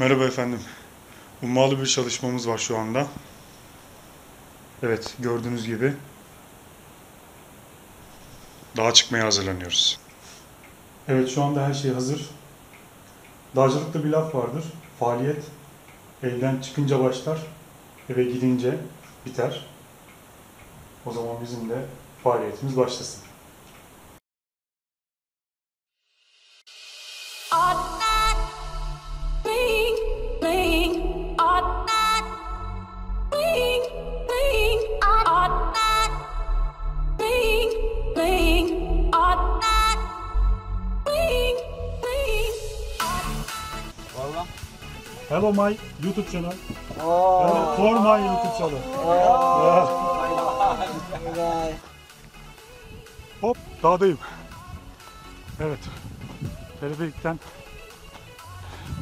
Merhaba efendim. Ummalı bir çalışmamız var şu anda. Evet, gördüğünüz gibi dağa çıkmaya hazırlanıyoruz. Evet, şu anda her şey hazır. Dağcılıkta bir laf vardır. Faaliyet evden çıkınca başlar, eve gidince biter. O zaman bizim de faaliyetimiz başlasın. Hello my YouTube channel. Oh. For my YouTube channel. Oh. Hop, dağdayım. Evet. Teleferikten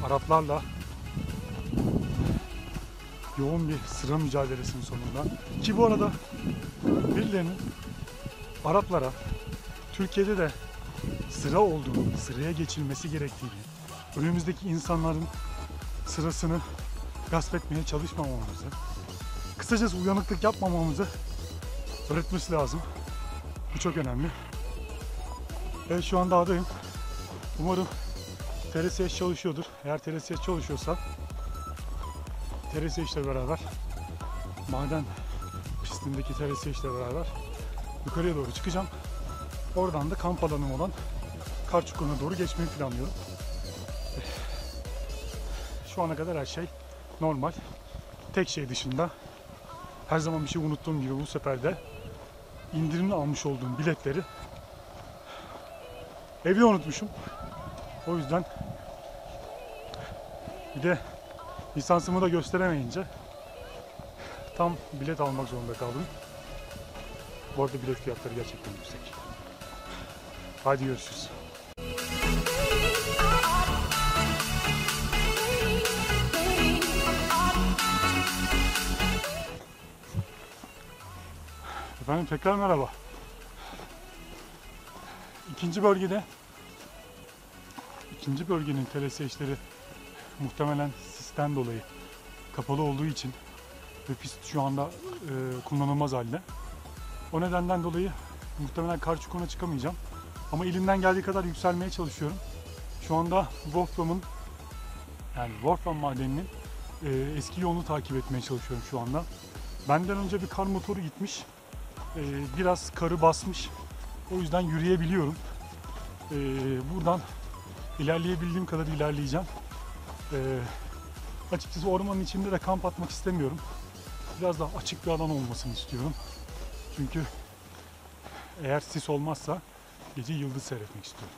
Araplarla yoğun bir sıra mücadelesinin sonunda ki bu arada birilerinin Araplara Türkiye'de de sıra olduğunu, sıraya geçilmesi gerektiğini, önümüzdeki insanların sırasını gasp etmeye çalışmamamızı, kısacası uyanıklık yapmamamızı öğretmesi lazım. Bu çok önemli. Evet, şu an dağdayım. Umarım TRS çalışıyordur. Eğer TRS çalışıyorsa TRS ile beraber, maden pistindeki TRS ile beraber yukarıya doğru çıkacağım. Oradan da kamp alanım olan Karçukur'a doğru geçmeyi planlıyorum. Şu ana kadar her şey normal. Tek şey dışında, her zaman bir şey unuttuğum gibi bu sefer de indirimli almış olduğum biletleri evde unutmuşum. O yüzden bir de lisansımı da gösteremeyince tam bilet almak zorunda kaldım. Bu arada bilet fiyatları gerçekten yüksek. Hadi görüşürüz. Efendim, tekrar merhaba. İkinci bölgenin TRS işleri muhtemelen sistem dolayı kapalı olduğu için ve pist şu anda kullanılmaz halde. O nedenden dolayı muhtemelen Karçukur'a çıkamayacağım. Ama elimden geldiği kadar yükselmeye çalışıyorum. Şu anda Wolfram madeninin eski yolunu takip etmeye çalışıyorum şu anda. Benden önce bir kar motoru gitmiş. Biraz karı basmış. O yüzden yürüyebiliyorum. Buradan ilerleyebildiğim kadar ilerleyeceğim. Açıkçası ormanın içinde de kamp atmak istemiyorum. Biraz daha açık bir alan olmasını istiyorum. Çünkü eğer sis olmazsa gece yıldız seyretmek istiyorum.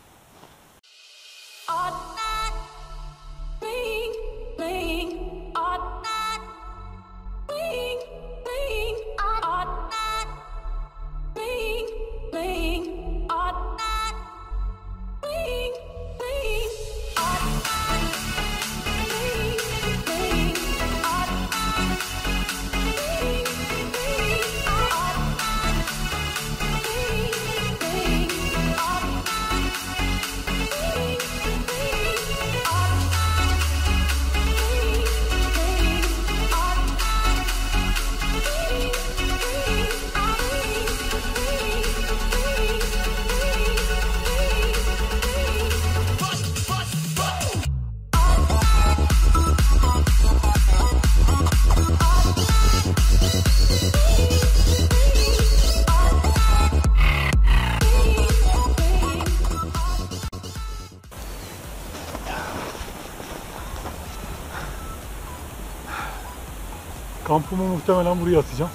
Kampımı muhtemelen buraya atacağım.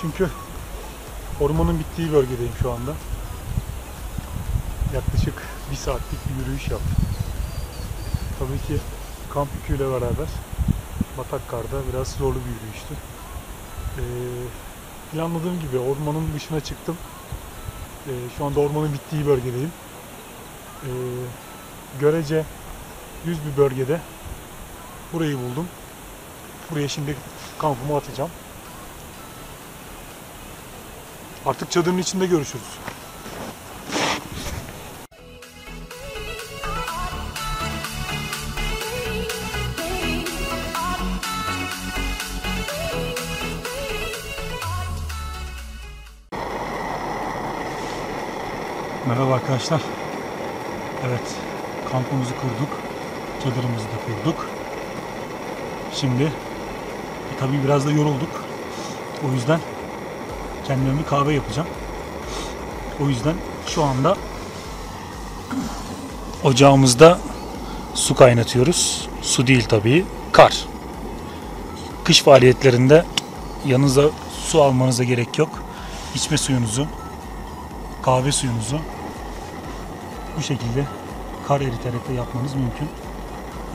Çünkü ormanın bittiği bölgedeyim şu anda. Yaklaşık bir saatlik bir yürüyüş yaptım. Tabii ki kamp yüküyle beraber batak karda biraz zorlu bir yürüyüştü. Planladığım gibi ormanın dışına çıktım. Şu anda ormanın bittiği bölgedeyim. Görece düz bir bölgede burayı buldum. Buraya şimdi kampımı atacağım. Artık çadırın içinde görüşürüz. Merhaba arkadaşlar. Evet, kampımızı kurduk, çadırımızı da kurduk. Şimdi tabii biraz da yorulduk. O yüzden kendime bir kahve yapacağım. O yüzden şu anda ocağımızda su kaynatıyoruz. Su değil tabii, kar. Kış faaliyetlerinde yanınıza su almanıza gerek yok. İçme suyunuzu, kahve suyunuzu bu şekilde kar eriterek de yapmanız mümkün.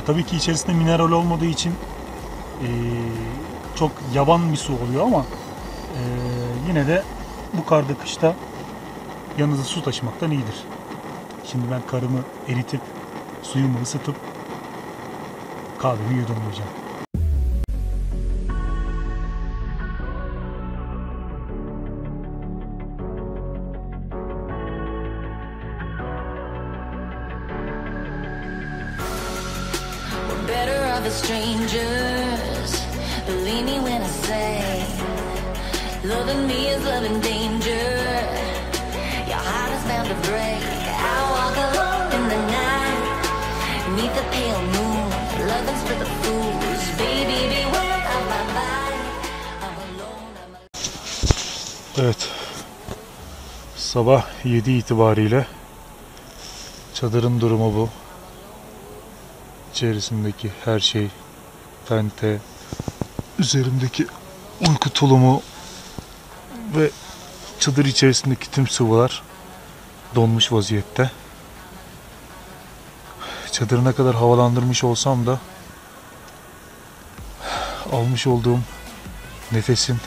Tabii ki içerisinde mineral olmadığı için çok yaban bir su oluyor ama yine de bu karda kışta yanınıza su taşımaktan iyidir. Şimdi ben karımı eritip suyumu ısıtıp kahvemi yudumlayacağım. Strangers, believe me when I say, loving me is loving danger. Your heart is bound to break. I walk alone in the night, meet the pale moon. Loving's for the fools, baby beware of my body. I'm alone. Evet, sabah 7 itibariyle çadırın durumu bu. İçerisindeki her şey, tente, üzerimdeki uyku tulumu ve çadır içerisindeki tüm sıvılar donmuş vaziyette. Çadırı ne kadar havalandırmış olsam da almış olduğum nefesin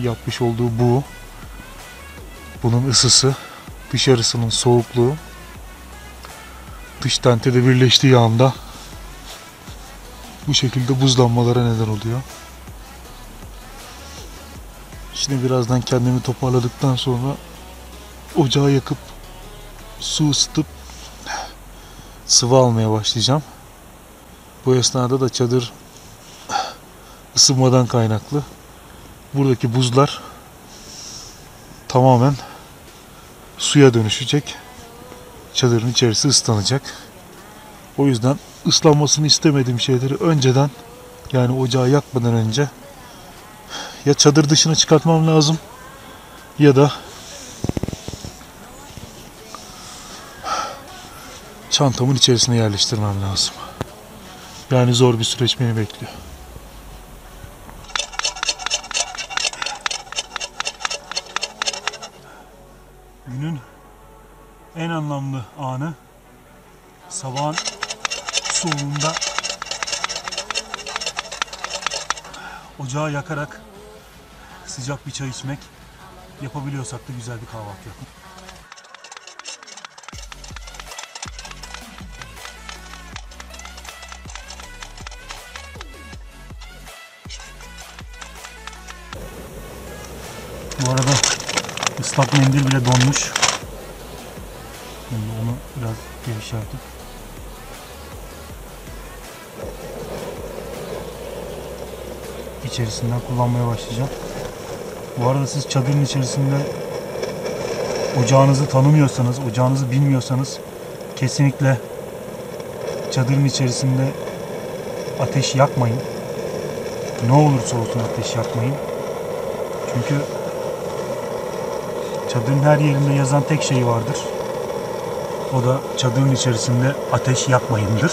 yapmış olduğu bu, bunun ısısı, dışarısının soğukluğu, dış tentede birleştiği anda bu şekilde buzlanmalara neden oluyor. Şimdi birazdan kendimi toparladıktan sonra ocağı yakıp su ısıtıp sıvı almaya başlayacağım. Bu esnada da çadır ısınmadan kaynaklı buradaki buzlar tamamen suya dönüşecek. Çadırın içerisi ıslanacak. O yüzden ıslanmasını istemediğim şeyleri önceden, yani ocağı yakmadan önce ya çadır dışına çıkartmam lazım ya da çantamın içerisine yerleştirmem lazım. Yani zor bir süreç beni bekliyor. Günün en anlamlı anı sabahın soğuğunda ocağı yakarak sıcak bir çay içmek, yapabiliyorsak da güzel bir kahvaltı yapmak. Bu arada ıslak mendil bile donmuş. Şimdi onu biraz gevşeltip içerisinden kullanmaya başlayacağım. Bu arada siz çadırın içerisinde ocağınızı tanımıyorsanız, ocağınızı bilmiyorsanız kesinlikle çadırın içerisinde ateş yakmayın. Ne olursa olsun ateş yakmayın. Çünkü çadırın her yerinde yazan tek şey vardır. O da çadırın içerisinde ateş yakmayındır.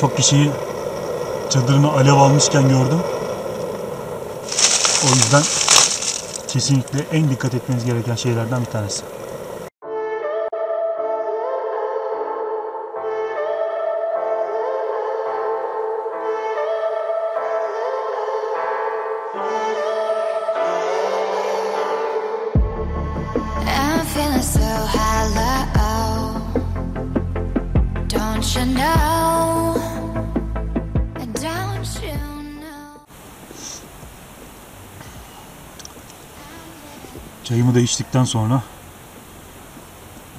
Çok kişiyi çadırını alev almışken gördüm. O yüzden kesinlikle en dikkat etmeniz gereken şeylerden bir tanesi. Çayımı da içtikten sonra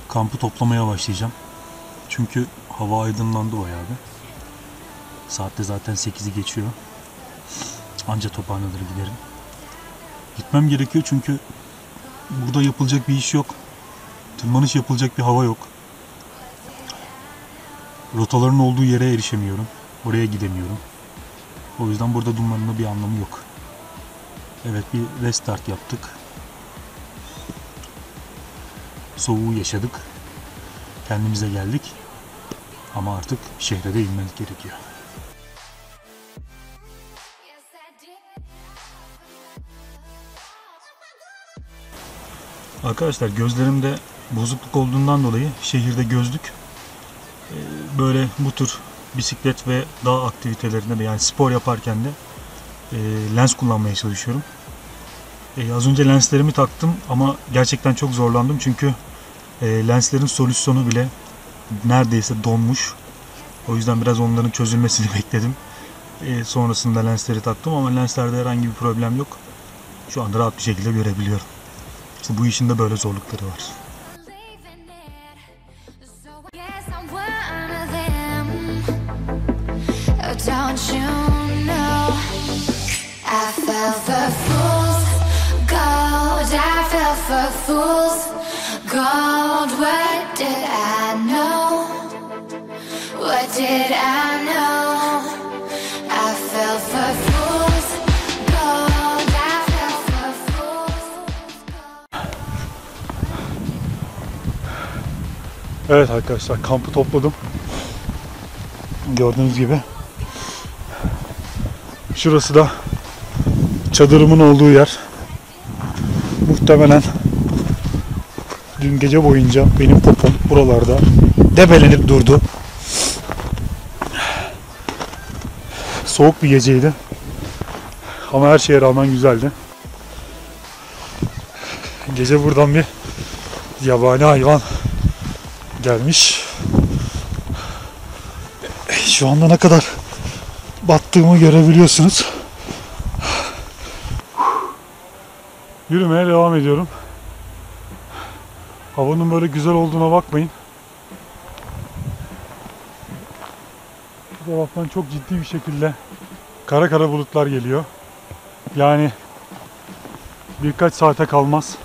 kampı toplamaya başlayacağım. Çünkü hava aydınlandı bayağı bir. Saatte zaten 8'i geçiyor. Anca toparlanır giderim. Gitmem gerekiyor çünkü burada yapılacak bir iş yok. Tırmanış yapılacak bir hava yok. Rotaların olduğu yere erişemiyorum. Oraya gidemiyorum. O yüzden burada durmanın bir anlamı yok. Evet, bir restart yaptık. Soğuğu yaşadık. Kendimize geldik. Ama artık şehre de inmek gerekiyor. Arkadaşlar, gözlerimde bozukluk olduğundan dolayı şehirde gözlük böyle bu tür bisiklet ve dağ aktivitelerinde de, yani spor yaparken de lens kullanmaya çalışıyorum. Az önce lenslerimi taktım ama gerçekten çok zorlandım çünkü lenslerin solüsyonu bile neredeyse donmuş. O yüzden biraz onların çözülmesini bekledim. Sonrasında lensleri taktım ama lenslerde herhangi bir problem yok. Şu anda rahat bir şekilde görebiliyorum. İşte bu işin de böyle zorlukları var. Evet arkadaşlar, kampı topladım. Gördüğünüz gibi. Şurası da çadırımın olduğu yer. Muhtemelen dün gece boyunca benim popom buralarda debelenip durdu. Soğuk bir geceydi. Ama her şeye rağmen güzeldi. Gece buradan bir yabani hayvan gelmiş. Şu anda ne kadar battığımı görebiliyorsunuz. Yürümeye devam ediyorum. Havanın böyle güzel olduğuna bakmayın. Bu taraftan çok ciddi bir şekilde kara kara bulutlar geliyor. Yani birkaç saate kalmaz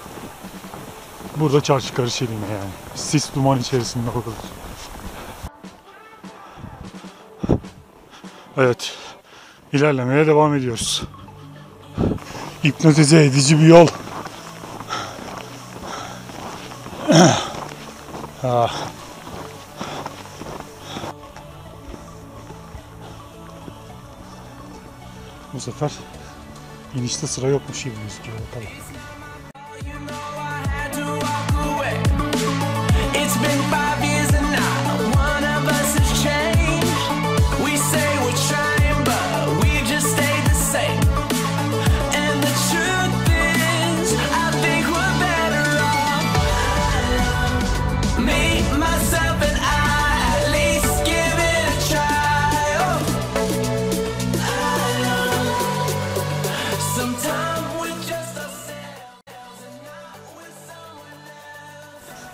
burada çarşı karış eline, yani sis duman içerisinde olur. Evet, ilerlemeye devam ediyoruz. Hipnotize edici bir yol. Bu sefer inişte sıra yokmuş gibi gözüküyor. Bakalım.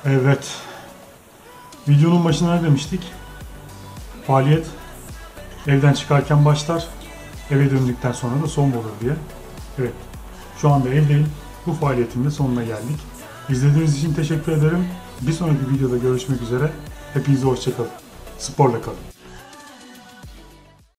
Evet, videonun başına ne demiştik? Faaliyet evden çıkarken başlar, eve döndükten sonra da son bulur diye. Evet, şu anda evdeyim. Bu faaliyetin de sonuna geldik. İzlediğiniz için teşekkür ederim. Bir sonraki videoda görüşmek üzere. Hepinize hoşça kalın. Sporla kalın.